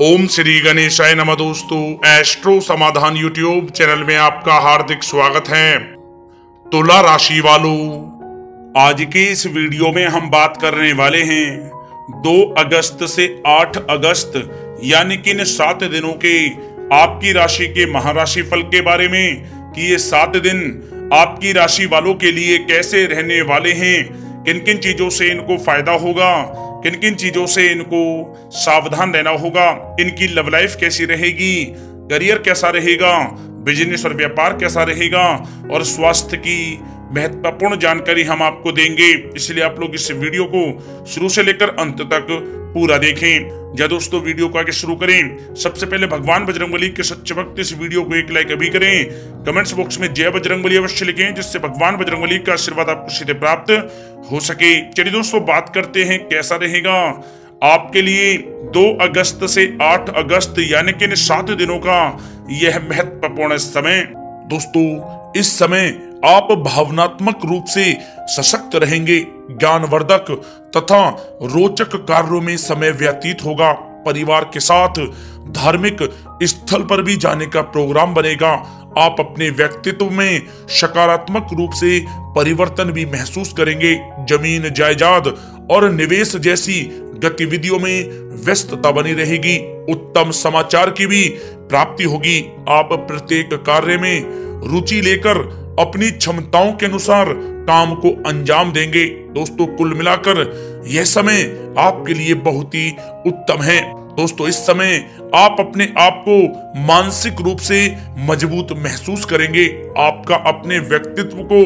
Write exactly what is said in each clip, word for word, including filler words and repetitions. ओम श्री गणेशाय नमः। दोस्तों, एस्ट्रो समाधान यूट्यूब चैनल में आपका हार्दिक स्वागत है। तुला राशि वालों, आज के इस वीडियो में हम बात करने वाले हैं दो अगस्त से आठ अगस्त यानी कि इन सात दिनों के आपकी राशि के महाराशि फल के बारे में कि ये सात दिन आपकी राशि वालों के लिए कैसे रहने वाले हैं, किन किन चीजों से इनको फायदा होगा, किन किन चीजों से इनको सावधान रहना होगा, इनकी लव लाइफ कैसी रहेगी, करियर कैसा रहेगा, बिजनेस और व्यापार कैसा रहेगा और स्वास्थ्य की महत्वपूर्ण जानकारी हम आपको देंगे। इसलिए आप लोग इस वीडियो को शुरू से लेकर अंत तक पूरा देखें। जब दोस्तों वीडियो को आगे शुरू करें, सबसे पहले भगवान बजरंगबली के सच्चे भक्त इस वीडियो को एक लाइक अभी करें। कमेंट्स बॉक्स में जय बजरंगबली अवश्य लिखें, जिससे भगवान बजरंगबली का आशीर्वाद आपको सीधे प्राप्त हो सके। चलिए दोस्तों, बात करते हैं कैसा रहेगा आपके लिए दो अगस्त से आठ अगस्त यानी कि इन सात दिनों का यह महत्वपूर्ण समय। दोस्तों, इस समय आप भावनात्मक रूप से सशक्त रहेंगे, ज्ञानवर्धक तथा रोचक कार्यों में समय व्यतीत होगा। परिवार के साथ धार्मिक स्थल पर भी जाने का प्रोग्राम बनेगा। आप अपने व्यक्तित्व में सकारात्मक रूप से परिवर्तन भी महसूस करेंगे। जमीन जायदाद और निवेश जैसी गतिविधियों में व्यस्तता बनी रहेगी। उत्तम समाचार की भी प्राप्ति होगी। आप प्रत्येक कार्य में रुचि लेकर अपनी क्षमताओं के अनुसार काम को अंजाम देंगे। दोस्तों, कुल मिलाकर यह समय आपके लिए बहुत ही उत्तम है। दोस्तों, इस समय आप अपने आप को मानसिक रूप से मजबूत महसूस करेंगे। आपका अपने व्यक्तित्व को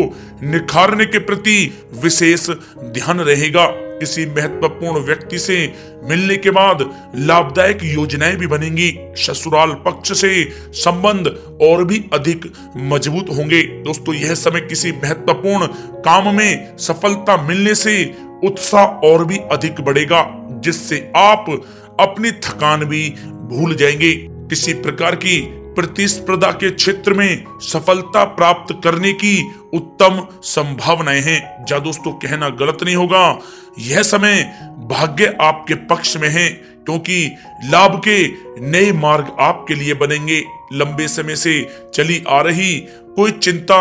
निखारने के प्रति विशेष ध्यान रहेगा। किसी महत्वपूर्ण व्यक्ति से मिलने के बाद लाभदायक योजनाएं भी बनेंगी। ससुराल पक्ष से संबंध और भी अधिक मजबूत होंगे। दोस्तों, यह समय किसी महत्वपूर्ण काम में सफलता मिलने से उत्साह और भी अधिक बढ़ेगा, जिससे आप अपनी थकान भी भूल जाएंगे। किसी प्रकार की प्रतिस्पर्धा के क्षेत्र में सफलता प्राप्त करने की उत्तम संभावनाएं हैं। जा दोस्तों, कहना गलत नहीं होगा, यह समय भाग्य आपके पक्ष में है, क्योंकि लाभ के नए मार्ग आपके लिए बनेंगे। लंबे समय से चली आ रही कोई चिंता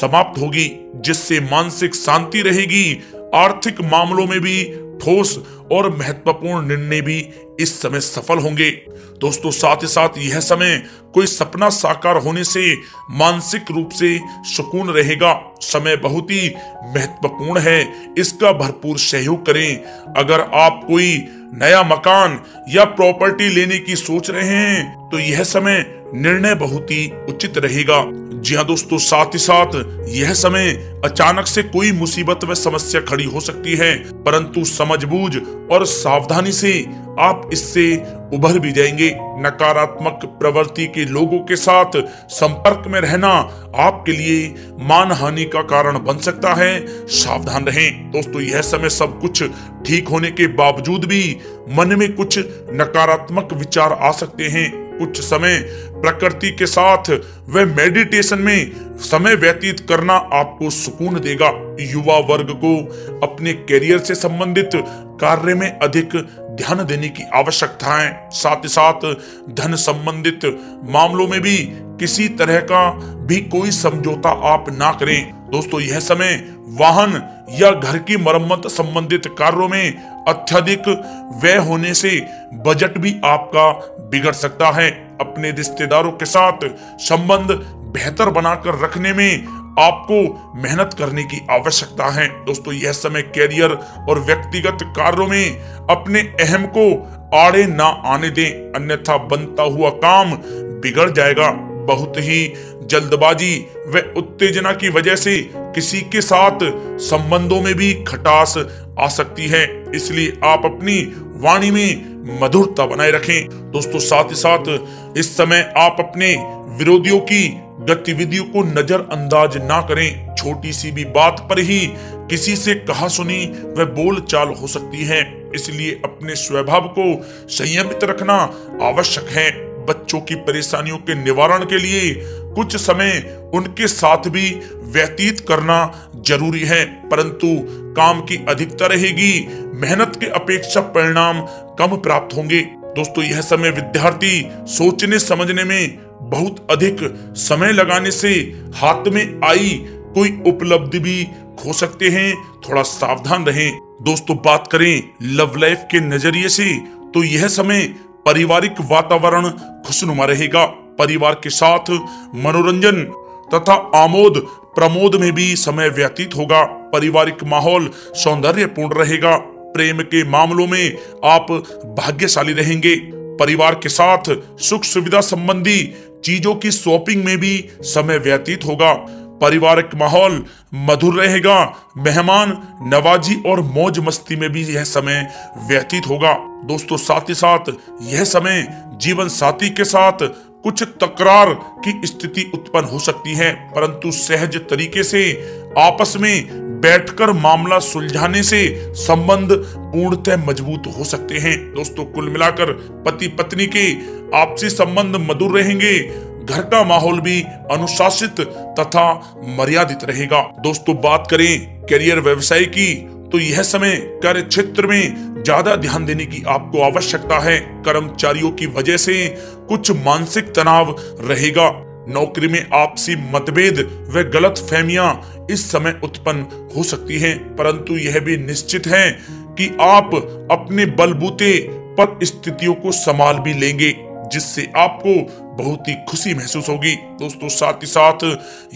समाप्त होगी, जिससे मानसिक शांति रहेगी। आर्थिक मामलों में भी ठोस और महत्वपूर्ण निर्णय भी इस समय सफल होंगे। दोस्तों, साथ ही साथ यह समय कोई सपना साकार होने से मानसिक रूप से सुकून रहेगा। समय बहुत ही महत्वपूर्ण है, इसका भरपूर सहयोग करें। अगर आप कोई नया मकान या प्रॉपर्टी लेने की सोच रहे हैं तो यह समय निर्णय बहुत ही उचित रहेगा। जी हाँ दोस्तों, साथ ही साथ यह समय अचानक से कोई मुसीबत व समस्या खड़ी हो सकती है, परंतु समझबूझ और सावधानी से आप इससे उभर भी जाएंगे। नकारात्मक प्रवृत्ति के लोगों के साथ संपर्क में रहना आपके लिए मानहानि का कारण बन सकता है, सावधान रहें। दोस्तों, यह समय सब कुछ ठीक होने के बावजूद भी मन में कुछ नकारात्मक विचार आ सकते हैं। कुछ समय प्रकृति के साथ व मेडिटेशन में समय व्यतीत करना आपको सुकून देगा। युवा वर्ग को अपने करियर से संबंधित कार्य में अधिक ध्यान देने की आवश्यकता है। साथ ही साथ धन संबंधित मामलों में भी किसी तरह का भी कोई समझौता आप ना करें। दोस्तों, यह समय वाहन या घर की मरम्मत संबंधित कार्यों में अत्यधिक व्यय होने से बजट भी आपका बिगड़ सकता है। अपने रिश्तेदारों के साथ संबंध बेहतर बनाकर रखने में आपको मेहनत करने की आवश्यकता है। दोस्तों, यह समय कैरियर और व्यक्तिगत कार्यों में अपने अहम को आड़े ना आने दें, अन्यथा बनता हुआ काम बिगड़ जाएगा। बहुत ही जल्दबाजी व उत्तेजना की वजह से किसी के साथ संबंधों में भी खटास आ सकती है, इसलिए आप अपनी वाणी में मधुरता बनाए रखें। दोस्तों, साथ ही साथ इस समय आप अपने विरोधियों की गतिविधियों को नजरअंदाज ना करें। छोटी सी भी बात पर ही किसी से कहा सुनी व बोलचाल हो सकती है, इसलिए अपने स्वभाव को संयमित रखना आवश्यक है। बच्चों की परेशानियों के निवारण के लिए कुछ समय उनके साथ भी व्यतीत करना जरूरी है, परंतु काम की अधिकता रहेगी, मेहनत के अपेक्षा परिणाम कम प्राप्त होंगे। दोस्तों यह समय विद्यार्थी सोचने समझने में बहुत अधिक समय लगाने से हाथ में आई कोई उपलब्धि भी खो सकते हैं। थोड़ा सावधान रहें। दोस्तों बात करें लव लाइफ के नजरिए से, तो यह समय पारिवारिक वातावरण खुशनुमा रहेगा। परिवार के साथ मनोरंजन तथा आमोद प्रमोद में भी समय व्यतीत होगा। पारिवारिक माहौल सौंदर्यपूर्ण रहेगा। प्रेम के मामलों में आप भाग्यशाली रहेंगे। परिवार के साथ सुख सुविधा संबंधी चीजों की शॉपिंग में भी समय व्यतीत होगा। पारिवारिक माहौल मधुर रहेगा। मेहमान नवाजी और मौज मस्ती में भी यह समय व्यतीत होगा। दोस्तों साथ ही साथ यह समय जीवन साथी के साथ कुछ तकरार की स्थिति उत्पन्न हो सकती है, परंतु सहज तरीके से आपस में बैठकर मामला सुलझाने से संबंध पूर्णतः मजबूत हो सकते हैं। दोस्तों कुल मिलाकर पति पत्नी के आपसी संबंध मधुर रहेंगे। घर का माहौल भी अनुशासित तथा मर्यादित रहेगा। दोस्तों बात करें करियर व्यवसाय की, तो यह समय कार्य क्षेत्र में ज्यादा ध्यान देने की आपको आवश्यकता है। कर्मचारियों की वजह से कुछ मानसिक तनाव रहेगा। नौकरी में आपसी मतभेद व गलतफहमियां इस समय उत्पन्न हो सकती हैं, परंतु यह भी निश्चित है कि आप अपने बलबूते पर स्थितियों को संभाल भी लेंगे, जिससे आपको बहुत ही खुशी महसूस होगी। दोस्तों साथ ही साथ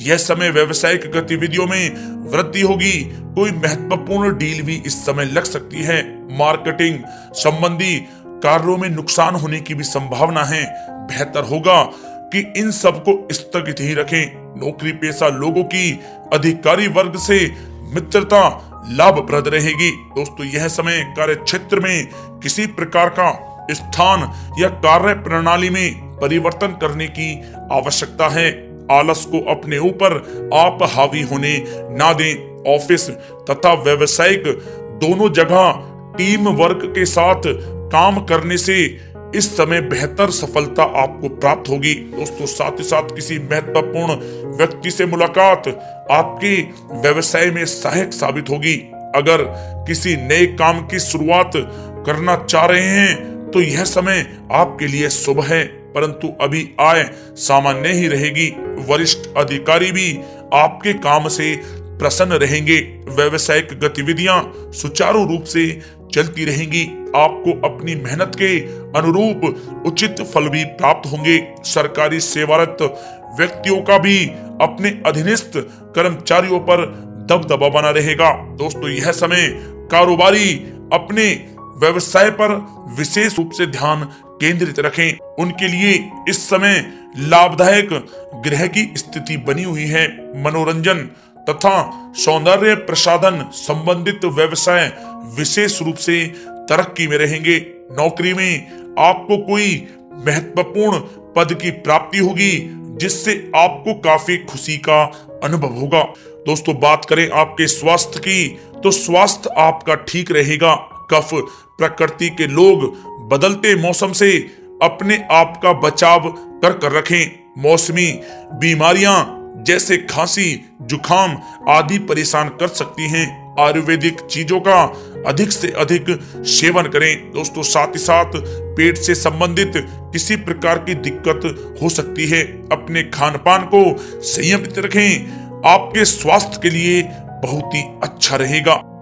यह समय व्यवसायिक गतिविधियों में वृद्धि होगी। कोई महत्वपूर्ण डील भी इस समय लग सकती है। मार्केटिंग संबंधी कार्यों में नुकसान होने की भी संभावना है। बेहतर होगा कि इन सब को स्थगित ही रखें। नौकरी पेशा लोगों की अधिकारी वर्ग से मित्रता लाभप्रद रहेगी। दोस्तों यह समय कार्य क्षेत्र में किसी प्रकार का स्थान या कार्य प्रणाली में परिवर्तन करने की आवश्यकता है। आलस को अपने ऊपर आप हावी होने ना दें। ऑफिस तथा व्यवसायिक दोनों जगह टीम वर्क के साथ काम करने से इस समय बेहतर सफलता आपको प्राप्त होगी। दोस्तों साथ ही साथ किसी महत्वपूर्ण व्यक्ति से मुलाकात आपके व्यवसाय में सहायक साबित होगी। अगर किसी नए काम की शुरुआत करना चाह रहे हैं तो यह समय आपके लिए शुभ है, परंतु अभी आय सामान्य ही रहेगी। वरिष्ठ अधिकारी भी आपके काम से प्रसन्न रहेंगे। व्यवसायिक गतिविधियां सुचारू रूप से चलती रहेंगी। आपको अपनी मेहनत के अनुरूप उचित फल भी प्राप्त होंगे। सरकारी सेवारत व्यक्तियों का भी अपने अधीनस्थ कर्मचारियों पर दबदबा बना रहेगा। दोस्तों यह समय कारोबारी अपने व्यवसाय पर विशेष रूप से ध्यान केंद्रित रखें। उनके लिए इस समय लाभदायक ग्रह की स्थिति बनी हुई है। मनोरंजन तथा सौंदर्य प्रसाधन संबंधित व्यवसाय विशेष रूप से तरक्की में रहेंगे। नौकरी में आपको कोई महत्वपूर्ण पद की प्राप्ति होगी, जिससे आपको काफी खुशी का अनुभव होगा। दोस्तों बात करें आपके स्वास्थ्य की, तो स्वास्थ्य आपका ठीक रहेगा। कफ प्रकृति के लोग बदलते मौसम से अपने आप का बचाव कर कर रखें। मौसमी बीमारियां जैसे खांसी जुखाम आदि परेशान कर सकती हैं। आयुर्वेदिक चीजों का अधिक से अधिक सेवन करें। दोस्तों साथ ही साथ पेट से संबंधित किसी प्रकार की दिक्कत हो सकती है। अपने खानपान को संयमित रखें। आपके स्वास्थ्य के लिए बहुत ही अच्छा रहेगा।